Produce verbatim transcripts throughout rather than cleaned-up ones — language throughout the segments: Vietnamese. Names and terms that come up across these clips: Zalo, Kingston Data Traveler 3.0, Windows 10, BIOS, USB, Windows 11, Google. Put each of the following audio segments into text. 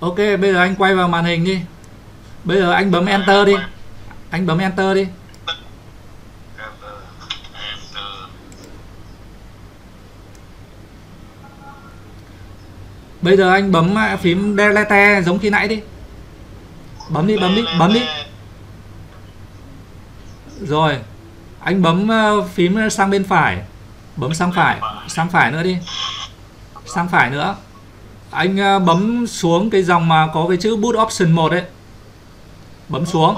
Ok, bây giờ anh quay vào màn hình đi. Bây giờ anh bấm Enter đi. Anh bấm Enter đi. Bây giờ anh bấm phím Delete giống khi nãy đi. Bấm đi, bấm đi, bấm đi. Rồi. Anh bấm phím sang bên phải. Bấm sang phải, sang phải nữa đi. Sang phải nữa. Anh bấm xuống cái dòng mà có cái chữ Boot Option một ấy. Bấm xuống.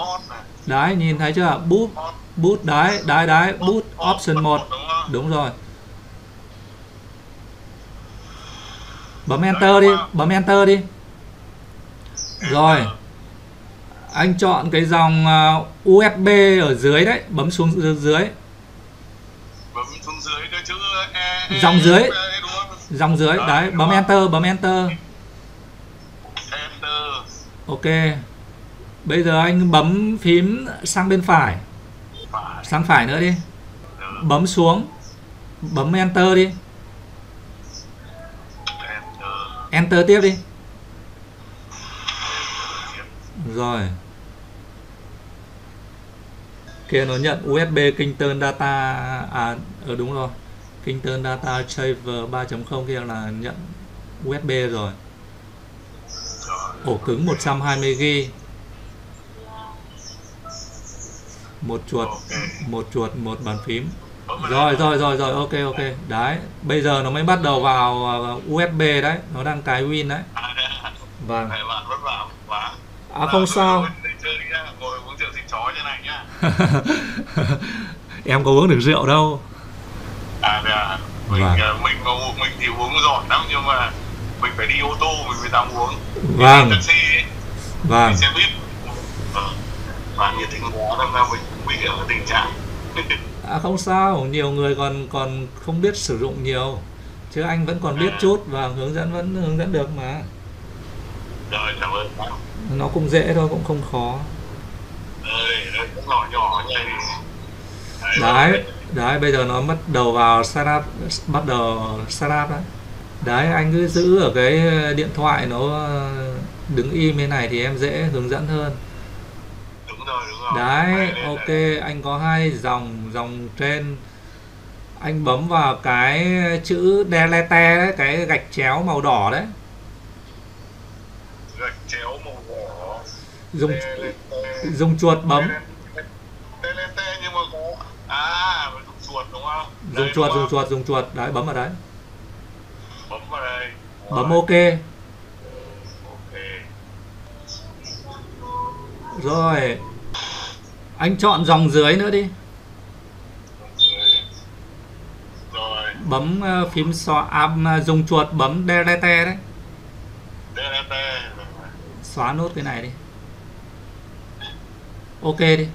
Đấy, nhìn thấy chưa? Boot, boot đấy, đấy đấy, Boot Option một. Đúng rồi. Bấm Enter đi, bấm Enter đi. Rồi. Anh chọn cái dòng u ét bê ở dưới đấy, bấm xuống dưới. Bấm xuống dưới cái chữ e, dòng dưới. Dòng dưới đấy, bấm Enter, bấm Enter. Enter. Ok. Bây giờ anh bấm phím sang bên phải. Sang phải nữa đi. Bấm xuống. Bấm Enter đi. Enter tiếp đi. Rồi. Kia nó nhận u ét bê Kingston Data. À ừ, đúng rồi, Kingston Data Traveler ba chấm không kia là nhận u ét bê rồi. Ổ cứng một trăm hai mươi gi-ga-bai. Một chuột, một chuột, một bàn phím. Rồi rồi rồi rồi, ok ok. Đấy, bây giờ nó mới bắt đầu vào u ét bê đấy, nó đang cài Win đấy. Vâng. À không sao. Em có uống được rượu đâu. À, à. Mình, vâng. mình, mình thì uống giỏi lắm nhưng mà mình phải đi ô tô mình mới dám uống. Vâng. Mình taxi, vâng. Mình xe buýt. Và nhiệt tình quá đâm ra mình nguy hiểm ở tình trạng. À, không sao, nhiều người còn còn không biết sử dụng nhiều. Chứ anh vẫn còn biết à. chút và hướng dẫn vẫn hướng dẫn được mà. Rồi, cảm ơn. Nó cũng dễ thôi, cũng không khó. Đấy, nhỏ nhỏ này. Đấy, đấy, đấy, bây giờ nó bắt đầu vào setup, bắt đầu setup đấy. Đấy, anh cứ giữ ở cái điện thoại nó đứng im thế này thì em dễ hướng dẫn hơn. Đúng rồi, đúng rồi. Đấy, đấy, ok, đấy. Anh có hai dòng, dòng trên. Anh bấm vào cái chữ delete đấy, cái gạch chéo màu đỏ đấy. Gạch chéo màu đỏ. Dùng dùng chuột bấm. Delete nhưng mà có à, dùng chuột đúng không? Dùng chuột, dùng chuột, dùng chuột, đấy bấm vào đấy. Bấm vào đây. Bấm ok. Rồi. Anh chọn dòng dưới nữa đi. Rồi. Bấm phím xóa, à, dùng chuột bấm delete đấy. Delete. Xóa nốt cái này đi. Ok đi.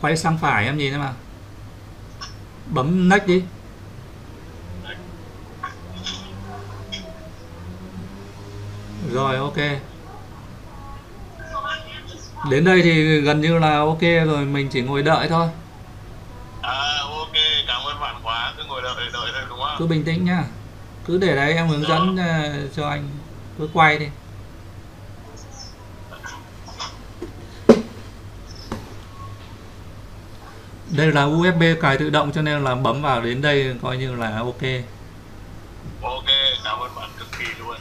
Quay sang phải em nhìn xem nào. Bấm next đi. Rồi, ok. Đến đây thì gần như là ok rồi, mình chỉ ngồi đợi thôi. À, ok, cảm ơn bạn quá, cứ ngồi đợi, đợi thôi đúng không? Cứ bình tĩnh nhá. Cứ để đấy em hướng dẫn uh, cho anh. Cứ quay đi. Đây là u ét bê cài tự động cho nên là bấm vào đến đây coi như là ok. Ok, cảm ơn bạn cực kỳ luôn.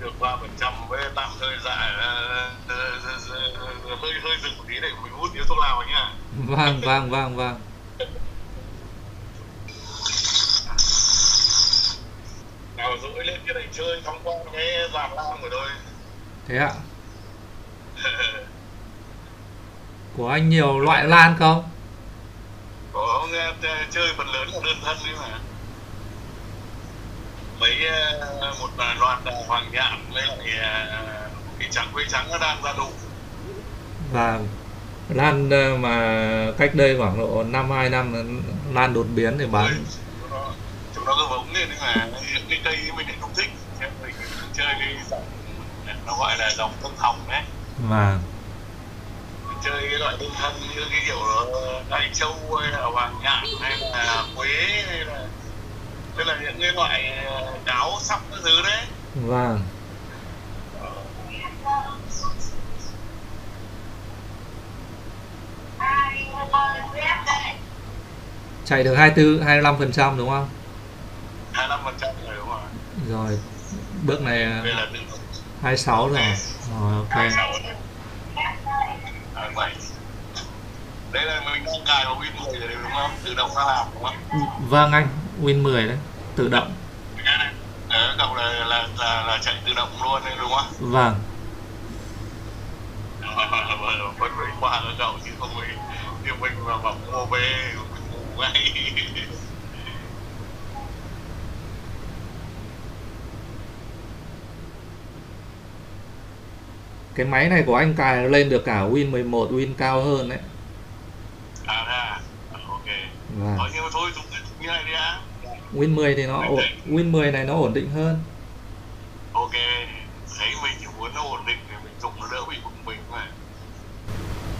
Được ba phần trăm với tạm thời dạ hơi hơi dừng một tí để mình hút điếu thuốc lào anh ạ. Vâng, vâng, vâng, vâng. Nào dỗi lên cái này chơi thông qua cái giàn lan của tôi. Thế ạ. Của anh nhiều loại lan không? Có, chơi phần lớn là đơn thân đấy mà. Mấy một loạt hoàng nhạn với lại cái trắng quế trắng nó đang ra đủ. Và lan mà cách đây khoảng độ năm hai năm lan đột biến để bán. Đấy, chúng nó cứ vống lên nhưng mà cái cây mình lại không thích, mình chơi cái dòng nó gọi là dòng thông thòng đấy. Và chơi cái loại tinh thần như cái kiểu Đại Châu hay là Hoàng Nhạn hay là Quế hay là tức là những cái loại đáo sắp cái thứ đấy. Vâng. Chạy được hai mươi tư, hai mươi lăm phần trăm đúng không? hai mươi lăm phần trăm rồi đúng không? Rồi, bước này hai mươi sáu rồi. Rồi, ok. Đây là mình cài vào Win mười rồi đúng không? Tự động ra làm đúng không? Vâng anh, Win mười đấy, tự động. Đấy, cậu là, là, là, là chạy tự động luôn đấy đúng không? Vâng. Vẫn phải qua cho cậu chứ không phải như mình mà bọc ô bê ngủ ngay. Cái máy này của anh cài lên được cả Win mười một, Win cao hơn đấy. À ra, ok. Vâng. Nói nhưng mà thôi dùng như này đi đã. Win mười thì nó ổn, Win mười này nó ổn định hơn. Ok, thấy mình chỉ muốn nó ổn định thì mình dùng nó đỡ bị bùng bình mà.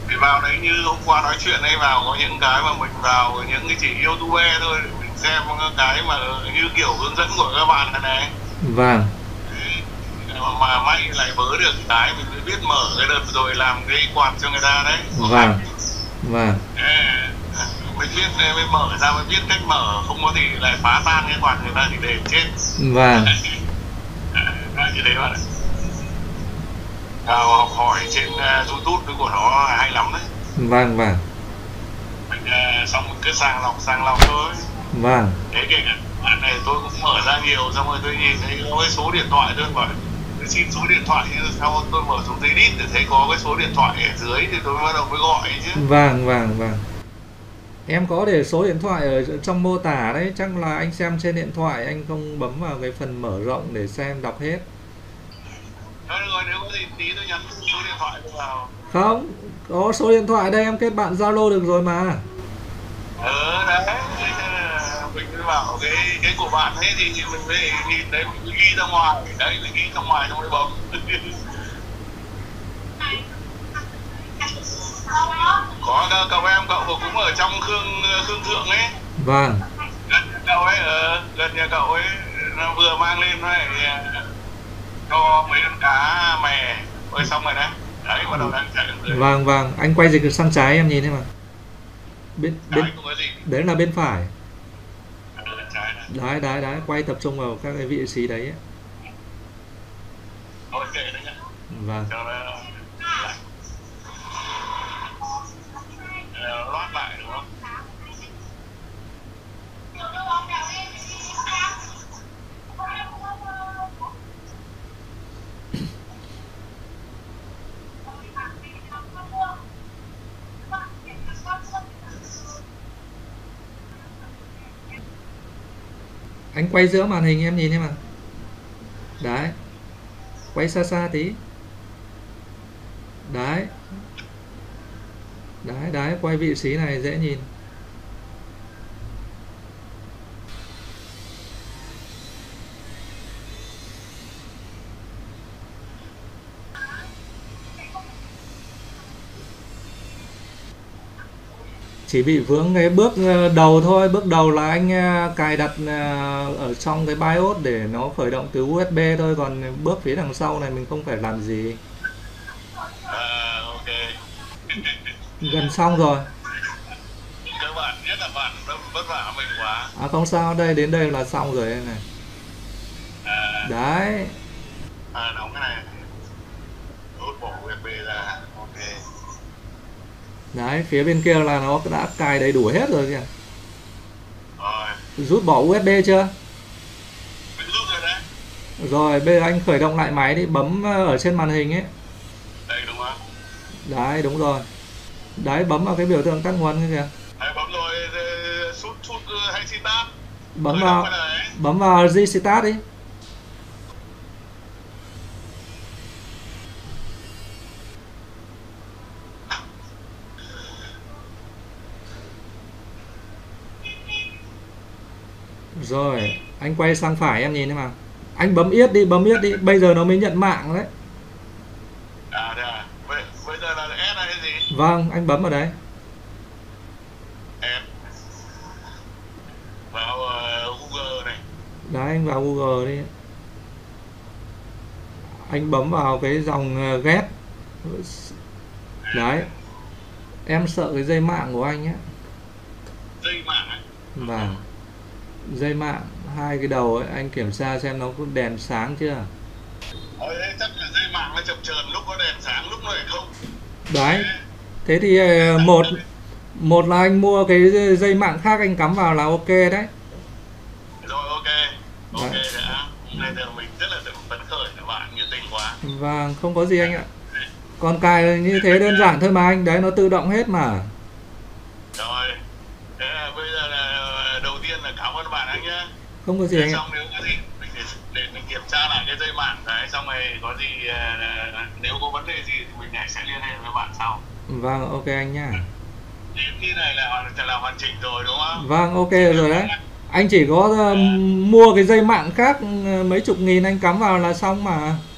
Thì vào đấy như hôm qua nói chuyện hay vào có những cái mà mình vào những cái chỉ YouTube thôi, mình xem cái mà như kiểu hướng dẫn của các bạn này này. Vâng. Mà may lại vớ được cái mình mới biết mở cái đợt rồi làm cái quạt cho người ta đấy. Vâng. Vâng. Mình biết mới mở ra mới biết cách mở, không có thì lại phá tan cái quạt người ta thì để chết. Vâng. Đấy, như thế bạn ạ. Học hỏi trên YouTube của nó hay lắm đấy. Vâng vâng. Mình xong cứ sàng lọc sàng lọc thôi. Vâng. Thế kể cả bạn này tôi cũng mở ra nhiều, xong rồi tôi nhìn thấy có cái số điện thoại tôi bảo xin số điện thoại, sau tôi mở xuống dưới đít để thấy có cái số điện thoại ở dưới thì tôi bắt đầu mới gọi chứ. Vâng vâng vâng. Em có để số điện thoại ở trong mô tả đấy, chắc là anh xem trên điện thoại anh không bấm vào cái phần mở rộng để xem đọc hết. Thôi rồi, nếu có gì tí tôi nhắn số điện thoại vào. Không, có số điện thoại đây em kết bạn Zalo được rồi mà. Ừ đấy, mình bảo cái cái của bạn thế thì mình phải nhìn đấy, mình ghi ra ngoài, đấy mình ghi ra ngoài trong cái bấm. Có cậu em cậu cũng ở trong Khương Khương Thượng ấy. Vâng. Gần nhà cậu ấy, ở gần nhà cậu ấy, nó vừa mang lên này cho mấy con cá mè, ôi xong rồi đấy, đấy bắt đầu đang chạy được rồi. Vâng vâng, anh quay dịch sang trái em nhìn thấy mà. Bên bên đấy là bên phải. Đấy đấy đấy, quay tập trung vào các cái vị trí đấy ấy. Thôi kệ đấy nhá. Vâng. Loát lại đúng không? Anh quay giữa màn hình em nhìn thấy mà. Đấy. Quay xa xa tí. Đấy. Đấy, đấy, quay vị trí này dễ nhìn. Chỉ bị vướng cái bước đầu thôi, bước đầu là anh cài đặt ở trong cái BIOS để nó khởi động từ u ét bê thôi, còn bước phía đằng sau này mình không phải làm gì. À, ok. Gần xong rồi. Các bạn biết là bạn vất vả mình quá. À không sao, đây đến đây là xong rồi đây này. À, đấy. À đóng cái này. Rút bỏ u ét bê ra. Ok. Đấy, phía bên kia là nó đã cài đầy đủ hết rồi kìa. Rồi. Rút bỏ u ét bê chưa? Mình rút rồi đấy. Rồi, bây giờ anh khởi động lại máy đi, bấm ở trên màn hình ấy. Đây đúng không? Đấy, đúng rồi. Đấy, bấm vào cái biểu tượng tắt nguồn kìa. Đấy, bấm rồi, sút sút hay start. Bấm vào, bấm vào restart đi. Rồi, anh quay sang phải em nhìn thấy mà. Anh bấm yết đi, bấm yết đi, bây giờ nó mới nhận mạng đấy. À, thế à? Bây giờ là S hay gì? Vâng, anh bấm vào đấy. Em vào uh, Google này. Đấy, anh vào Google đi. Anh bấm vào cái dòng uh, get. Đấy. Em sợ cái dây mạng của anh ấy. Dây mạng ấy. Vâng. Dây mạng, hai cái đầu ấy, anh kiểm tra xem nó có đèn sáng chưa. Ờ, chắc là dây mạng nó chập chờn, lúc có đèn sáng, lúc này không. Đấy. Thế thì một một là anh mua cái dây mạng khác anh cắm vào là ok đấy. Rồi ok. Ok đấy. Đã. Hôm nay mình rất là được phấn khởi các bạn, nhiệt tình quá. Vâng, không có gì anh ạ. Còn cài như thế đơn giản thôi mà anh, đấy nó tự động hết mà. Rồi. Thế là bây giờ là đầu tiên là cảm ơn bạn anh nhá. Không có gì thế anh xong ạ. Nếu có gì mình để, để mình kiểm tra lại cái dây mạng đấy, xong rồi có gì nếu có vấn đề gì thì mình này sẽ liên hệ với bạn sau. Vâng, ok anh nhá. Cái này là, là hoàn chỉnh rồi đúng không? Vâng, ok rồi đấy. Anh chỉ có uh, mua cái dây mạng khác mấy chục nghìn anh cắm vào là xong mà.